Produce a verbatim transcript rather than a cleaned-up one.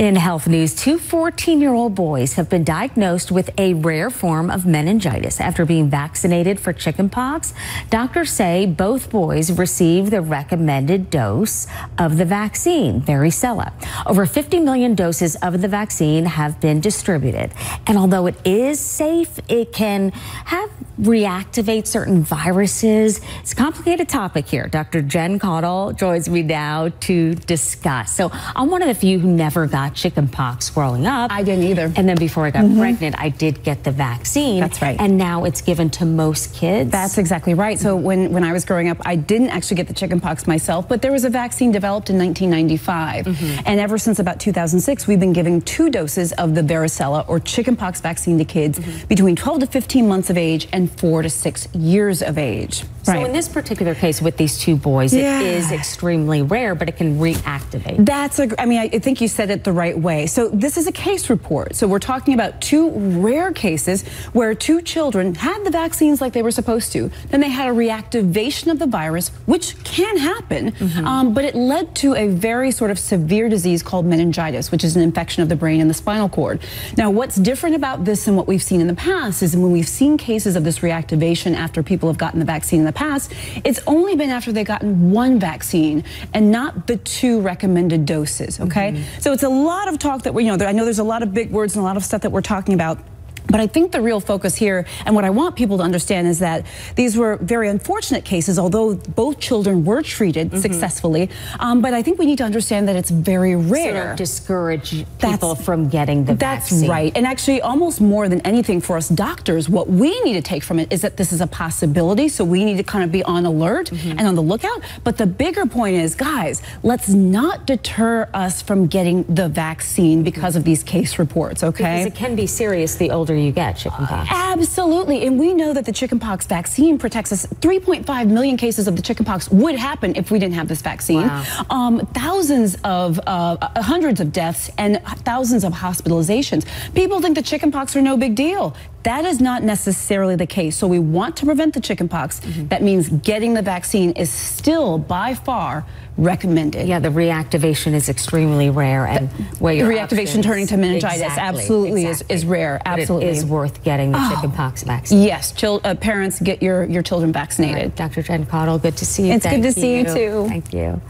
In health news, two fourteen-year-old boys have been diagnosed with a rare form of meningitis after being vaccinated for chickenpox. Doctors say both boys received the recommended dose of the vaccine, varicella. Over fifty million doses of the vaccine have been distributed. And although it is safe, it can have reactivate certain viruses. It's a complicated topic here. Doctor Jen Caudle joins me now to discuss. So I'm one of the few who never got chickenpox growing up. I didn't either. And then before I got mm-hmm. pregnant, I did get the vaccine. That's right. And now it's given to most kids. That's exactly right. So when, when I was growing up, I didn't actually get the chickenpox myself, but there was a vaccine developed in nineteen ninety-five. Mm-hmm. And ever since about two thousand six, we've been giving two doses of the varicella or chickenpox vaccine to kids mm-hmm. between twelve to fifteen months of age and four to six years of age. So right. in this particular case with these two boys, yeah. it is extremely rare, but it can reactivate. That's a, I mean, I think you said it the right way. So this is a case report. So we're talking about two rare cases where two children had the vaccines like they were supposed to. Then they had a reactivation of the virus, which can happen, mm-hmm. um, but it led to a very sort of severe disease called meningitis, which is an infection of the brain and the spinal cord. Now, what's different about this and what we've seen in the past is when we've seen cases of this reactivation after people have gotten the vaccine in the past, it's only been after they've gotten one vaccine and not the two recommended doses, okay? Mm-hmm. So it's a lot of talk that we, you know, I know there's a lot of big words and a lot of stuff that we're talking about. But I think the real focus here, and what I want people to understand, is that these were very unfortunate cases, although both children were treated mm-hmm. successfully. Um, but I think we need to understand that it's very rare. So don't discourage people that's, from getting the that's vaccine. That's right. And actually, almost more than anything for us doctors, what we need to take from it is that this is a possibility. So we need to kind of be on alert mm-hmm. and on the lookout. But the bigger point is, guys, let's not deter us from getting the vaccine because mm-hmm. of these case reports, okay? Because it can be serious the older you get chickenpox. Absolutely, and we know that the chickenpox vaccine protects us. three point five million cases of the chickenpox would happen if we didn't have this vaccine. Wow. Um, thousands of, uh, hundreds of deaths and thousands of hospitalizations. People think the chickenpox are no big deal. That is not necessarily the case. So we want to prevent the chickenpox. Mm-hmm. That means getting the vaccine is still by far recommended. Yeah, the reactivation is extremely rare, and the, where your reactivation options, turning to meningitis exactly, absolutely exactly. Is, is rare. Absolutely, but it is worth getting the oh, chickenpox vaccine. Yes, chil uh, parents, get your your children vaccinated. Right, Doctor Jen Caudle, good to see you. It's Thank good to you. see you too. Thank you.